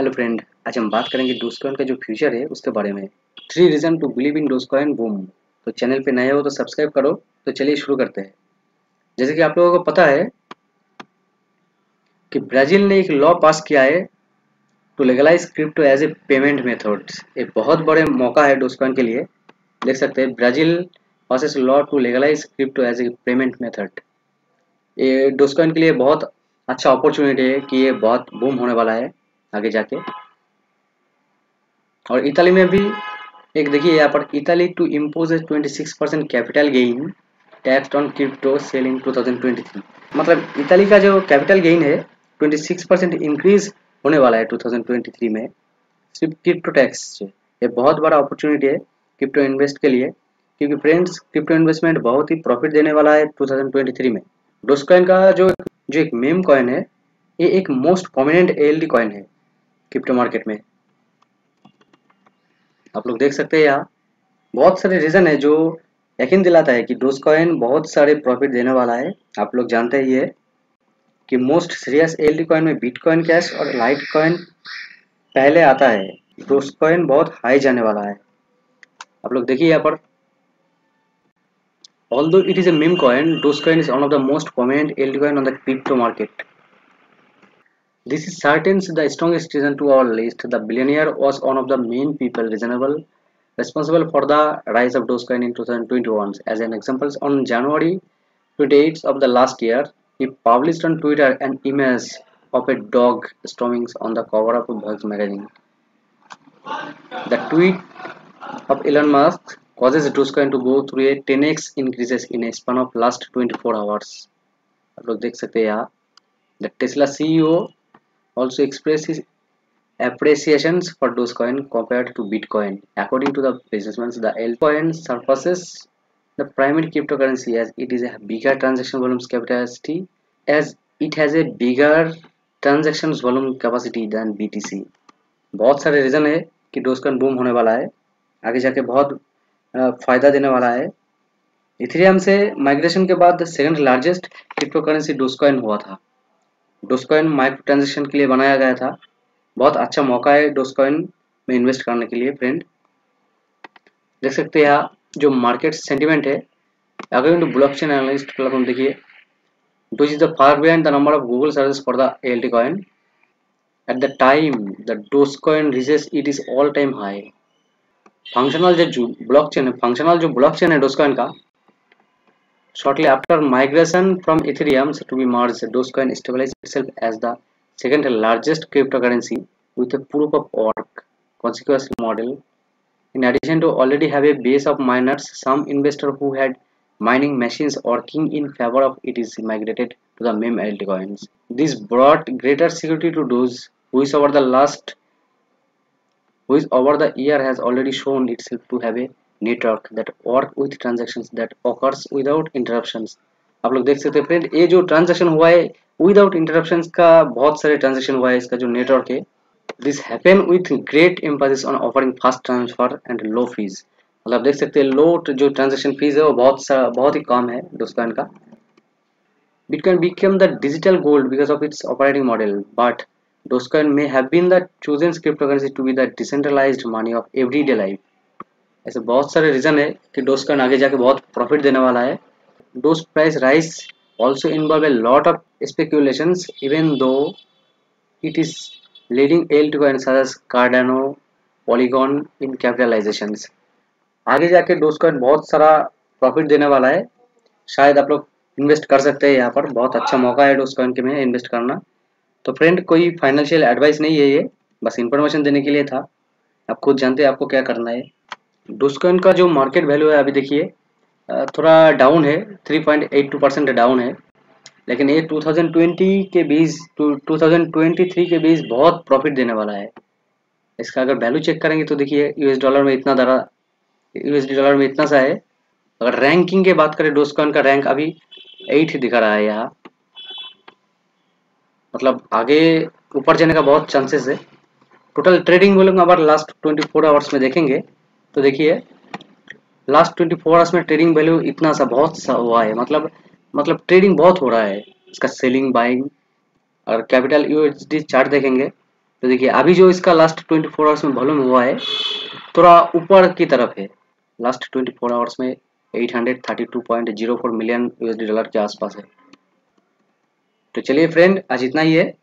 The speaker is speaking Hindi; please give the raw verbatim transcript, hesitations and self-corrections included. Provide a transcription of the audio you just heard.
हेलो फ्रेंड, आज हम बात करेंगे डोजकॉइन का जो फ्यूचर है उसके बारे में। Three reason to believe in Dogecoin boom. तो चैनल पे नए हो तो सब्सक्राइब करो। तो चलिए शुरू करते हैं। जैसे कि आप लोगों को पता है कि ब्राजील ने एक लॉ पास किया है to legalise crypto as a payment method. एक बहुत बड़े मौका है डोजकॉइन के लिए। देख सकते हैं Brazil passes law to legalise crypto as a payment method. ये डोजकॉइन के लिए बहुत अच्छा अपॉर्चुनिटी है कि ये बहुत बूम होने वाला है आगे जाके। और इटली में भी एक देखिए यहाँ पर, Italy to impose twenty six percent capital gain tax on crypto sale in two thousand twenty three. मतलब इटली का जो कैपिटल गेन है ट्वेंटी सिक्स परसेंट इंक्रीज होने वाला है टू थाउजेंड ट्वेंटी थ्री में सिर्फ क्रिप्टो टैक्स से। ये बहुत बड़ा अपॉर्चुनिटी है क्रिप्टो इन्वेस्ट के लिए, क्योंकि फ्रेंड्स क्रिप्टो इन्वेस्टमेंट बहुत ही प्रॉफिट देने वाला है टू थाउजेंड ट्वेंटी थ्री में। डोजकॉइन का जो जो एक मेम कॉइन है, ये एक मोस्ट प्रोमिनेंट एएलडी कॉइन है क्रिप्टो मार्केट में। आप लोग देख सकते हैं यहाँ बहुत सारे रीजन है जो यकीन दिलाता है कि डोजकॉइन बहुत सारे प्रॉफिट देने वाला है। आप लोग जानते ही है कि मोस्ट सीरियस एएलडी कॉइन में बिटकॉइन कैश और लाइटकॉइन पहले आता है। डोजकॉइन बहुत हाई जाने वाला है। आप लोग देखिए यहाँ पर, although it is a meme coin, Dogecoin is one of the most prominent ALD coin on the crypto market. This is certain the strongest reason to our list. The billionaire was one of the main people reasonable responsible for the rise of Dogecoin in two thousand twenty-one. As an example, on January twenty-eighth of the last year, he published on Twitter an image of a dog storming on the cover of Vogue magazine. The tweet of Elon Musk causes Dogecoin to go through a ten x increases in a span of last twenty-four hours. आप लोग देख सकते हैं यहाँ, the Tesla C E O also expresses appreciations for Dogecoin compared to Bitcoin. According to the businessman, the Litecoin surpasses the primary cryptocurrency as it is a bigger transaction volume capacity, as it has a bigger transactions volume capacity than B T C. बहुत सारे रीजन है कि डोजकॉइन बूम होने वाला है आगे जाके, बहुत फायदा देने वाला है। इथेरियम से माइग्रेशन के बाद सेकंड लार्जेस्ट क्रिप्टोकरेंसी डोजकॉइन हुआ था। डोजकॉइन माइक्रो ट्रांजेक्शन के लिए बनाया गया था। बहुत अच्छा मौका है डोजकॉइन में इन्वेस्ट करने के लिए फ्रेंड। देख सकते हैं यहाँ जो मार्केट सेंटिमेंट है according to blockchain analyst platform. देखिए, dose is the far behind the number of Google searches for the ALD coin. At the time the Dogecoin reaches it is all time high. Functional जो ब्लॉकचेन है फंक्शनल जो ब्लॉकचेन है डोजकॉइन का, shortly after migration from Ethereum to be merged, Dogecoin stabilized itself as the second largest cryptocurrency with a proof of work consequence model. In addition to already have a base of miners, some investor who had mining machines working in favor of it is migrated to the meme altcoins. This brought greater security to Doge, which over the last which over the year has already shown itself to have a network that work with transaction that occurs without interruption. आप लोग देख सकते हैं फ्रेंड, ये जो ट्रांजेक्शन हुआ है विदाउट इंटरप्शन का, बहुत सारे ट्रांजेक्शन हुआ है, इसका जो नेटवर्क है। This happen with great emphasis on offering fast transfer and low fees. मतलब देख सकते हैं लो जो ट्रांजेक्शन फीस है वो बहुत सा बहुत ही कम है डोजकॉइन का। Bitcoin became the digital gold because of its operating model, but Dogecoin may have been the chosen cryptocurrency to be the decentralised money of everyday life. ऐसे बहुत सारे रीजन है कि डोजकॉइन आगे जाके बहुत प्रॉफिट देने वाला है। Doge price rise also involve a lot of speculations even though it is leading alt coin such as Cardano Polygon in capitalisations. आगे जाके डोजकॉइन बहुत सारा प्रॉफिट देने वाला है, शायद आप लोग इन्वेस्ट कर सकते हैं यहाँ पर। बहुत अच्छा मौका है डोजकॉइन के में इन्वेस्ट करना। तो फ्रेंड कोई फाइनेंशियल एडवाइस नहीं है ये, बस इंफॉर्मेशन देने के लिए था। आप खुद जानते हैं आपको क्या करना है। डोजकॉइन का जो मार्केट वैल्यू है अभी देखिए थोड़ा डाउन है, three point eight two percent down है, लेकिन ये टू थाउजेंड ट्वेंटी के बीच टू थाउजेंड ट्वेंटी थ्री के बीच बहुत प्रॉफिट देने वाला है। इसका अगर वैल्यू चेक करेंगे तो देखिए यूएस डॉलर में इतना दारा यूएसडी डॉलर में इतना सा है। अगर रैंकिंग की बात करें, डोजकॉइन का रैंक अभी एट दिखा रहा है यहाँ, मतलब आगे ऊपर जाने का बहुत चांसेस है। टोटल ट्रेडिंग वॉल्यूम अगर लास्ट ट्वेंटी फोर आवर्स में देखेंगे तो देखिए लास्ट ट्वेंटी फोर आवर्स में ट्रेडिंग वैल्यू इतना सा बहुत सा हुआ है। मतलब मतलब ट्रेडिंग बहुत हो रहा है इसका, सेलिंग बाइंग। और कैपिटल यूएसडी चार्ट देखेंगे तो देखिए अभी जो इसका लास्ट ट्वेंटी फोर आवर्स में वॉल्यूम हुआ है थोड़ा ऊपर की तरफ है। लास्ट ट्वेंटी फोर आवर्स में eight hundred thirty two point zero four million USD dollar के आसपास है। तो चलिए फ्रेंड आज इतना ही है।